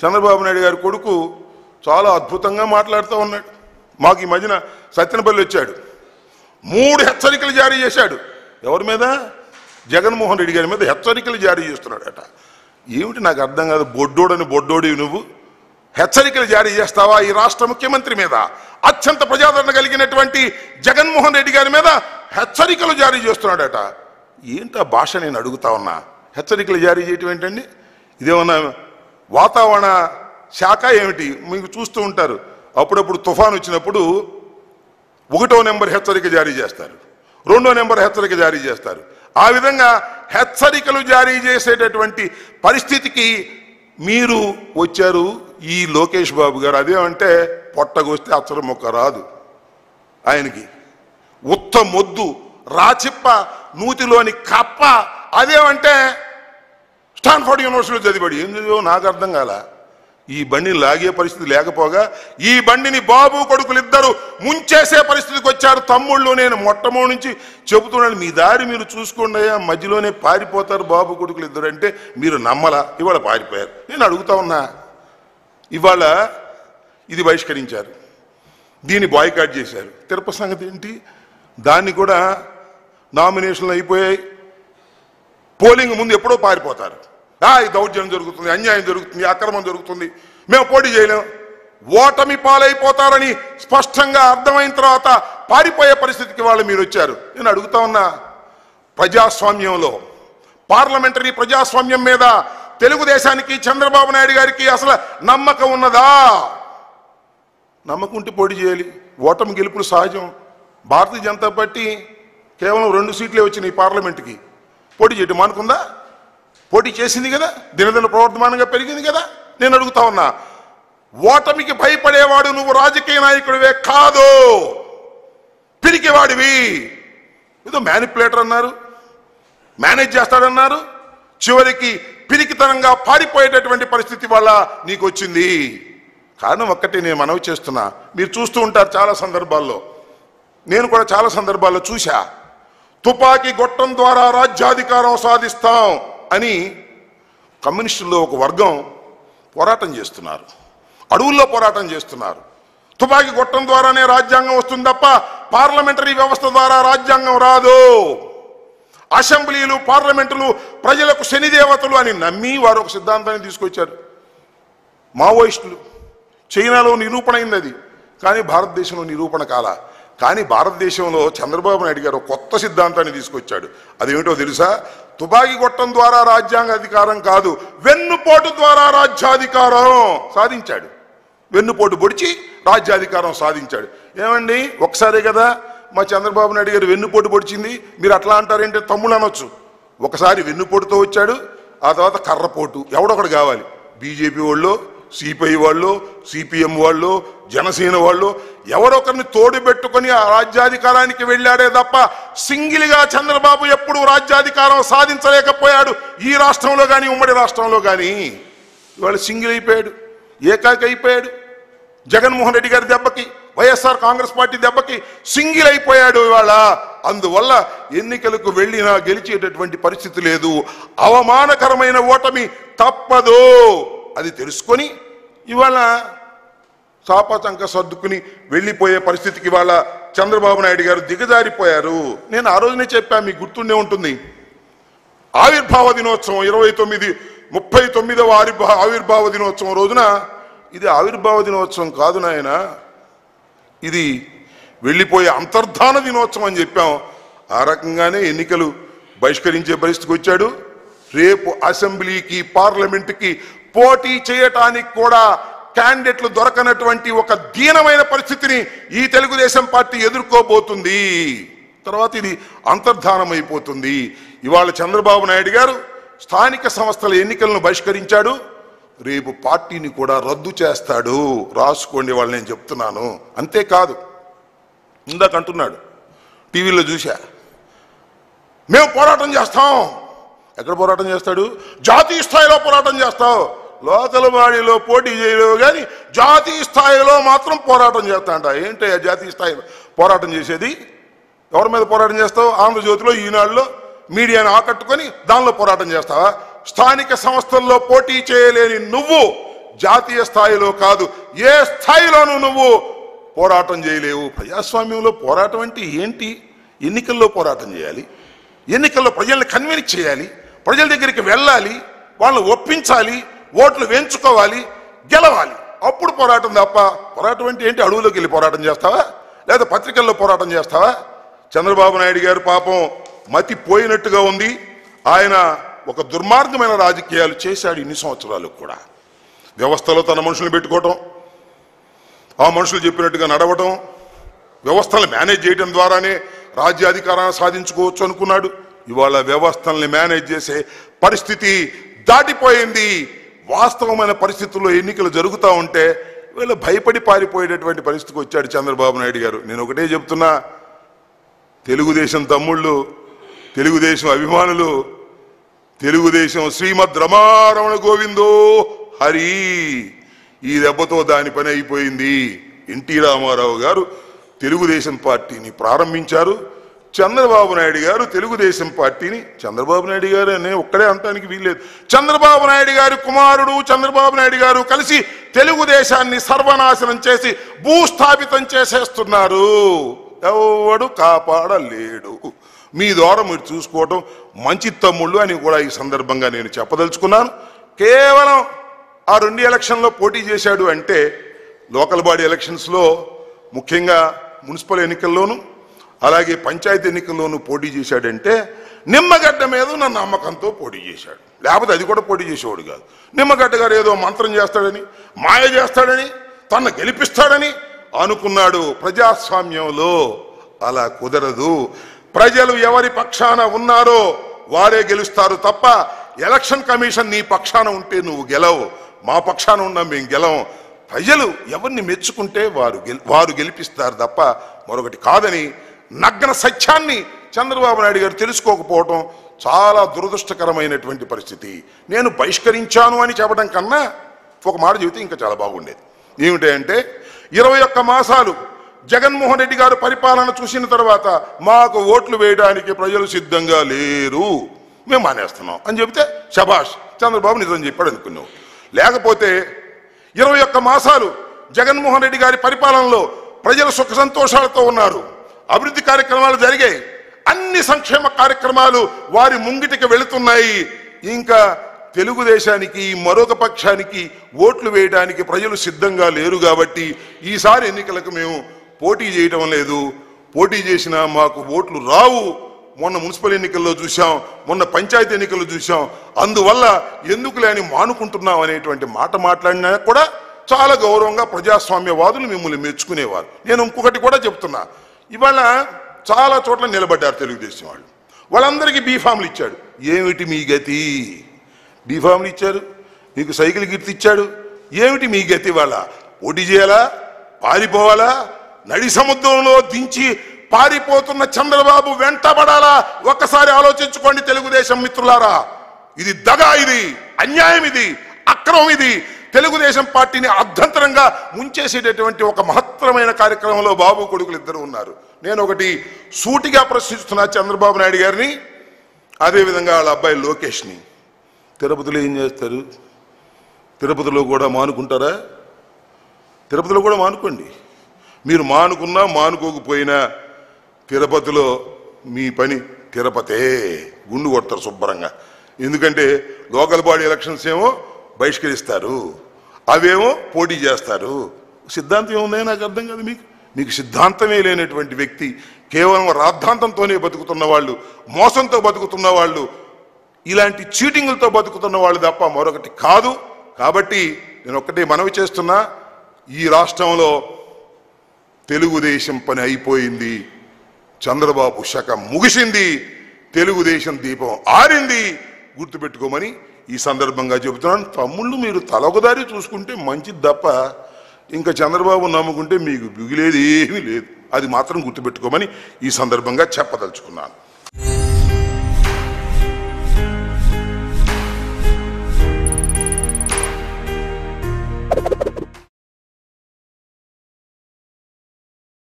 చంద్రబాబు నాయుడు గారి కొడుకు చాలా అద్భుతంగా మాట్లాడుతూ ఉన్నాడు. మాకు ఈ మధ్యన సత్యనపల్లి వచ్చాడు, 3 హెచ్చరికలు జారీ చేశాడు. ఎవరి మీద? జగన్మోహన్ రెడ్డి గారి మీద హెచ్చరికలు జారీ చేస్తున్నాడట. ఏమిటి నాకు అర్థం కాదు. బొడ్డోడని బొడ్డోడివి నువ్వు హెచ్చరికలు జారీ చేస్తావా? ఈ రాష్ట్ర ముఖ్యమంత్రి మీద, అత్యంత ప్రజాదరణ కలిగినటువంటి జగన్మోహన్ రెడ్డి గారి మీద హెచ్చరికలు జారీ చేస్తున్నాడట. ఏంటి ఆ భాష? నేను అడుగుతా ఉన్నా, హెచ్చరికలు జారీ చేయటం ఏంటండి? ఇదేమన్నా వాతావరణ శాఖ ఏమిటి? మీకు చూస్తూ ఉంటారు, అప్పుడప్పుడు తుఫాను వచ్చినప్పుడు 1వ నెంబర్ హెచ్చరిక జారీ చేస్తారు, 2వ నెంబర్ హెచ్చరిక జారీ చేస్తారు. ఆ విధంగా హెచ్చరికలు జారీ చేసేటటువంటి పరిస్థితికి మీరు వచ్చారు ఈ లోకేష్ బాబు గారు. అదేమంటే పొట్టగొస్తే అచ్చరం మొక్క రాదు ఆయనకి, ఉత్త మొద్దు, రాచిప్ప, నూతిలోని కప్ప. అదేమంటే స్టాన్ఫోర్డ్ యూనివర్సిటీలో చదివాడు. ఏం చదివో నాకు అర్థం కాల. ఈ బండిని లాగే పరిస్థితి లేకపోగా ఈ బండిని బాబు కొడుకులిద్దరూ ముంచేసే పరిస్థితికి వచ్చారు. తమ్ముళ్ళు, నేను మొట్టమొదటి నుంచి చెబుతున్నాను, మీ దారి మీరు చూసుకోండి, మధ్యలోనే పారిపోతారు బాబు కొడుకులు ఇద్దరు అంటే మీరు నమ్మలా. ఇవాళ పారిపోయారు. నేను అడుగుతా ఉన్నా, ఇవాళ ఇది బహిష్కరించారు, దీన్ని బాయ్కాట్ చేశారు. తిరుపతి సంగతి ఏంటి? దాన్ని కూడా నామినేషన్లు అయిపోయాయి. పోలింగ్ ముందు ఎప్పుడో పారిపోతారు. దౌర్జన్యం జరుగుతుంది, అన్యాయం జరుగుతుంది, అక్రమం జరుగుతుంది, మేము పోటీ చేయలేము, ఓటమి పాలైపోతారని స్పష్టంగా అర్థమైన తర్వాత పారిపోయే పరిస్థితికి వాళ్ళు మీరు వచ్చారు. నేను అడుగుతా ఉన్నా, ప్రజాస్వామ్యంలో, పార్లమెంటరీ ప్రజాస్వామ్యం మీద తెలుగుదేశానికి, చంద్రబాబు నాయుడు గారికి అసలు నమ్మకం ఉన్నదా? నమ్మకం ఉంటే పోటీ చేయాలి. ఓటమి గెలుపులు సహజం. భారతీయ జనతా పార్టీ కేవలం 2 సీట్లే వచ్చినాయి పార్లమెంటుకి. పోటీ చేయటం మానుకుందా? పోటీ చేసింది కదా, దినదిన ప్రవర్ధమానంగా పెరిగింది కదా. నేను అడుగుతా ఉన్నా, ఓటమికి భయపడేవాడు నువ్వు రాజకీయ నాయకుడివే కాదు, పిరికివాడివి. ఏదో మ్యానిపులేటర్ అన్నారు, మేనేజ్ చేస్తాడన్నారు, చివరికి పిరికితనంగా పారిపోయేటటువంటి పరిస్థితి వల్ల నీకు వచ్చింది. కారణం ఒక్కటే నేను మనవి చేస్తున్నా, మీరు చూస్తూ ఉంటారు చాలా సందర్భాల్లో, నేను కూడా చాలా సందర్భాల్లో చూశా, తుపాకీ గొట్టం ద్వారా రాజ్యాధికారం సాధిస్తాం అని కమ్యూనిస్టుల్లో ఒక వర్గం పోరాటం చేస్తున్నారు, అడవుల్లో పోరాటం చేస్తున్నారు. తుపాకీ గొట్టం ద్వారానే రాజ్యాంగం వస్తుంది తప్ప పార్లమెంటరీ వ్యవస్థ ద్వారా రాజ్యాంగం రాదు. అసెంబ్లీలు, పార్లమెంటులు ప్రజలకు శనిదేవతలు అని నమ్మి వారు ఒక సిద్ధాంతాన్ని తీసుకొచ్చారు మావోయిస్టులు. చైనాలో నిరూపణ అయింది అది, కానీ భారతదేశంలో నిరూపణ కాల. కానీ భారతదేశంలో చంద్రబాబు నాయుడు గారు కొత్త సిద్ధాంతాన్ని తీసుకొచ్చాడు. అదేమిటో తెలుసా? తుపాకీ గొట్టం ద్వారా రాజ్యాంగాధికారం కాదు, వెన్నుపోటు ద్వారా రాజ్యాధికారం సాధించాడు. వెన్నుపోటు పొడిచి రాజ్యాధికారం సాధించాడు. ఏమండి, ఒకసారే కదా మా చంద్రబాబు నాయుడు గారు వెన్నుపోటు పొడిచింది, మీరు అట్లా అంటారేంటే తమ్ముళ్ళు అనొచ్చు. ఒకసారి వెన్నుపోటుతో వచ్చాడు, ఆ తర్వాత కర్రపోటు. ఎవడొకడు కావాలి, బీజేపీ వాళ్ళు, సిపిఐ వాళ్ళు, సిపిఎం వాళ్ళు, జనసేన వాళ్ళు, ఎవరొకరిని తోడు పెట్టుకొని ఆ రాజ్యాధికారానికి వెళ్ళాడే తప్ప సింగిల్గా చంద్రబాబు ఎప్పుడూ రాజ్యాధికారం సాధించలేకపోయాడు ఈ రాష్ట్రంలో కానీ, ఉమ్మడి రాష్ట్రంలో కానీ. ఇవాళ సింగిల్ అయిపోయాడు, ఏకాకి అయిపోయాడు. జగన్మోహన్ రెడ్డి గారి దెబ్బకి, వైఎస్ఆర్ కాంగ్రెస్ పార్టీ దెబ్బకి సింగిల్ అయిపోయాడు ఇవాళ. అందువల్ల ఎన్నికలకు వెళ్ళినా గెలిచేటటువంటి పరిస్థితి లేదు. అవమానకరమైన ఓటమి తప్పదు. అది తెలుసుకొని ఇవాళ సాపాతంక సర్దుకుని వెళ్ళిపోయే పరిస్థితికి ఇవాళ చంద్రబాబు నాయుడు గారు దిగజారిపోయారు. నేను ఆ రోజునే చెప్పాను, మీకు గుర్తుండే ఉంటుంది, ఆవిర్భావ దినోత్సవం 39, 39వ ఆవిర్భావ దినోత్సవం రోజున, ఇది ఆవిర్భావ దినోత్సవం కాదు నాయన, ఇది వెళ్ళిపోయే అంతర్ధాన దినోత్సవం అని చెప్పాం. ఆ రకంగానే ఎన్నికలు బహిష్కరించే పరిస్థితికి వచ్చాడు. రేపు అసెంబ్లీకి, పార్లమెంటుకి పోటీ చేయటానికి కూడా క్యాండిడేట్లు దొరకనటువంటి ఒక దీనమైన పరిస్థితిని ఈ తెలుగుదేశం పార్టీ ఎదుర్కోబోతుంది. తర్వాత ఇది అంతర్ధానమైపోతుంది. ఇవాళ చంద్రబాబు నాయుడు గారు స్థానిక సంస్థల ఎన్నికలను బహిష్కరించాడు, రేపు పార్టీని కూడా రద్దు చేస్తాడు. రాసుకోండి వాళ్ళు, నేను చెప్తున్నాను. అంతేకాదు, ఇందాక అంటున్నాడు, టీవీలో చూశా, మేము పోరాటం చేస్తాం. ఎక్కడ పోరాటం చేస్తాడు? జాతీయ స్థాయిలో పోరాటం చేస్తావు, లోకల్ బాడీలో పోటీ చేయలేవు, కానీ జాతీయ స్థాయిలో మాత్రం పోరాటం చేస్తా అంట. ఏంటి ఆ జాతీయ స్థాయిలో పోరాటం చేసేది? ఎవరి మీద పోరాటం చేస్తావు? ఆంధ్రజ్యోతిలో, ఈనాడులో, మీడియాను ఆకట్టుకొని దానిలో పోరాటం చేస్తావా? స్థానిక సంస్థల్లో పోటీ చేయలేని నువ్వు జాతీయ స్థాయిలో కాదు ఏ స్థాయిలోనూ నువ్వు పోరాటం చేయలేవు. ప్రజాస్వామ్యంలో పోరాటం అంటే ఏంటి? ఎన్నికల్లో పోరాటం చేయాలి, ఎన్నికల్లో ప్రజల్ని కన్విన్స్ చేయాలి, ప్రజల దగ్గరికి వెళ్ళాలి, వాళ్ళని ఒప్పించాలి, ఓట్లు వేయించుకోవాలి, గెలవాలి, అప్పుడు పోరాటం. తప్ప పోరాటం అంటే ఏంటి? అడవులోకి వెళ్ళి పోరాటం చేస్తావా? లేదా పత్రికల్లో పోరాటం చేస్తావా? చంద్రబాబు నాయుడు గారు పాపం మతి పోయినట్టుగా ఉంది. ఆయన ఒక దుర్మార్గమైన రాజకీయాలు చేశాడు ఇన్ని సంవత్సరాలు కూడా. వ్యవస్థలో తన మనుషులు పెట్టుకోవటం, ఆ మనుషులు చెప్పినట్టుగా నడవటం, వ్యవస్థలను మేనేజ్ చేయడం ద్వారానే రాజ్యాధికారాన్ని సాధించుకోవచ్చు అనుకున్నాడు. ఇవాళ వ్యవస్థల్ని మేనేజ్ చేసే పరిస్థితి దాటిపోయింది. వాస్తవమైన పరిస్థితుల్లో ఎన్నికలు జరుగుతూ ఉంటే వీళ్ళు భయపడి పారిపోయేటటువంటి పరిస్థితికి వచ్చాడు చంద్రబాబు నాయుడు గారు. నేను ఒకటే చెప్తున్నా, తెలుగుదేశం తమ్ముళ్ళు, తెలుగుదేశం అభిమానులు, తెలుగుదేశం శ్రీమద్ రమారమణ గోవిందో హరి, ఈ దెబ్బతో దాని పని అయిపోయింది. ఎన్టీ రామారావు గారు తెలుగుదేశం పార్టీని ప్రారంభించారు, చంద్రబాబు నాయుడు గారు తెలుగుదేశం పార్టీని, చంద్రబాబు నాయుడు గారు అనే ఒక్కడే అంటానికి వీల్లేదు, చంద్రబాబు నాయుడు గారి కుమారుడు చంద్రబాబు నాయుడు గారు కలిసి తెలుగుదేశాన్ని సర్వనాశనం చేసి భూస్థాపితం చేసేస్తున్నారు. ఎవడు కాపాడలేడు. మీ ద్వారా మీరు చూసుకోవటం మంచి తమ్ముళ్ళు అని కూడా ఈ సందర్భంగా నేను చెప్పదలుచుకున్నాను. కేవలం ఆ రెండు ఎలక్షన్లో పోటీ చేశాడు అంటే, లోకల్ బాడీ ఎలక్షన్స్లో ముఖ్యంగా మున్సిపల్ ఎన్నికల్లోనూ అలాగే పంచాయతీ ఎన్నికల్లోనూ పోటీ చేశాడంటే నిమ్మగడ్డ మీద నా నమ్మకంతో పోటీ చేశాడు. లేకపోతే అది కూడా పోటీ చేసేవాడు కాదు. నిమ్మగడ్డ గారు ఏదో మంత్రం చేస్తాడని, మాయ చేస్తాడని, తను గెలిపిస్తాడని అనుకున్నాడు. ప్రజాస్వామ్యంలో అలా కుదరదు. ప్రజలు ఎవరి పక్షాన ఉన్నారో వారే గెలుస్తారు తప్ప ఎలక్షన్ కమిషన్ నీ పక్షాన ఉంటే నువ్వు గెలవు, మా పక్షాన ఉన్నా మేము గెలవం. ప్రజలు ఎవరిని మెచ్చుకుంటే వారు గెలిపిస్తారు తప్ప మరొకటి కాదని నగ్న సత్యాన్ని చంద్రబాబు నాయుడు గారు తెలుసుకోకపోవటం చాలా దురదృష్టకరమైనటువంటి పరిస్థితి. నేను బహిష్కరించాను అని చెప్పడం కన్నా ఒక మాట చెబితే ఇంకా చాలా బాగుండేది. ఏమిటంటే 21 మాసాలు జగన్మోహన్ రెడ్డి గారు పరిపాలన చూసిన తర్వాత మాకు ఓట్లు వేయడానికి ప్రజలు సిద్ధంగా లేరు, మేము మానేస్తున్నాం అని చెబితే శభాష్, చంద్రబాబు నిజం చెప్పాడు అనుకున్నాం. లేకపోతే 21 మాసాలు జగన్మోహన్ రెడ్డి గారి పరిపాలనలో ప్రజలు సుఖ సంతోషాలతో ఉన్నారు, అభివృద్ధి కార్యక్రమాలు జరిగాయి, అన్ని సంక్షేమ కార్యక్రమాలు వారి ముంగిటికి వెళుతున్నాయి, ఇంకా తెలుగుదేశానికి మరొక పక్షానికి ఓట్లు వేయడానికి ప్రజలు సిద్ధంగా లేరు కాబట్టి ఈసారి ఎన్నికలకు మేము పోటీ చేయడం లేదు, పోటీ చేసినా మాకు ఓట్లు రావు, మొన్న మున్సిపల్ ఎన్నికల్లో చూసాం, మొన్న పంచాయతీ ఎన్నికల్లో చూసాం, అందువల్ల ఎందుకులే అని మానుకుంటున్నాం అనేటువంటి మాట మాట్లాడినా కూడా చాలా గౌరవంగా ప్రజాస్వామ్యవాదులు మిమ్మల్ని మెచ్చుకునేవారు. నేను ఇంకొకటి కూడా చెప్తున్నా, ఇవాళ చాలా చోట్ల నిలబడ్డారు తెలుగుదేశం వాళ్ళు, వాళ్ళందరికీ బీఫామ్లు ఇచ్చాడు. ఏమిటి మీ గతి? బీఫామ్లు ఇచ్చారు, మీకు సైకిల్ గిఫ్ట్ ఇచ్చాడు, ఏమిటి మీ గతి? వాళ్ళ పోటీ చేయాలా, పారిపోవాలా, నడి సముద్రంలో దించి పారిపోతున్న చంద్రబాబు వెంటబడాలా? ఒక్కసారి ఆలోచించుకోండి తెలుగుదేశం మిత్రులారా. ఇది దగా, ఇది అన్యాయం, ఇది అక్రమం, ఇది తెలుగుదేశం పార్టీని అభ్యంతరంగా ముంచేసేటటువంటి ఒక మహత్తరమైన కార్యక్రమంలో బాబు కొడుకులు ఇద్దరు ఉన్నారు. నేను ఒకటి సూటిగా ప్రశ్నిస్తున్నా చంద్రబాబు నాయుడు గారిని, అదేవిధంగా వాళ్ళ అబ్బాయి లోకేష్ని. తిరుపతిలో ఏం చేస్తారు? తిరుపతిలో కూడా మానుకుంటారా? తిరుపతిలో కూడా మానుకోండి. మీరు మానుకున్నా మానుకోకపోయినా తిరుపతిలో మీ పని తిరుపతే, గుండు కొడతారు శుభ్రంగా. ఎందుకంటే లోకల్ బాడీ ఎలక్షన్స్ ఏమో బహిష్కరిస్తారు, అవేమో పోటీ చేస్తారు. సిద్ధాంతం ఏముందని నాకు అర్థం కాదు. మీకు సిద్ధాంతమే లేనటువంటి వ్యక్తి, కేవలం రాద్ధాంతంతోనే బతుకుతున్న వాళ్ళు, మోసంతో బతుకుతున్న వాళ్ళు, ఇలాంటి చీటింగులతో బతుకుతున్న వాళ్ళు తప్ప మరొకటి కాదు. కాబట్టి నేను ఒక్కటే మనవి చేస్తున్నా, ఈ రాష్ట్రంలో తెలుగుదేశం పని అయిపోయింది, చంద్రబాబు శకం ముగిసింది, తెలుగుదేశం దీపం ఆరింది, గుర్తుపెట్టుకోమని ఈ సందర్భంగా చెబుతున్నాను. తమ్ముళ్ళు మీరు తలొకదారి చూసుకుంటే మంచిది తప్ప ఇంకా చంద్రబాబు నమ్ముకుంటే మీకు మిగిలేది ఏమీ లేదు. అది మాత్రం గుర్తుపెట్టుకోమని ఈ సందర్భంగా చెప్పదలుచుకున్నాను.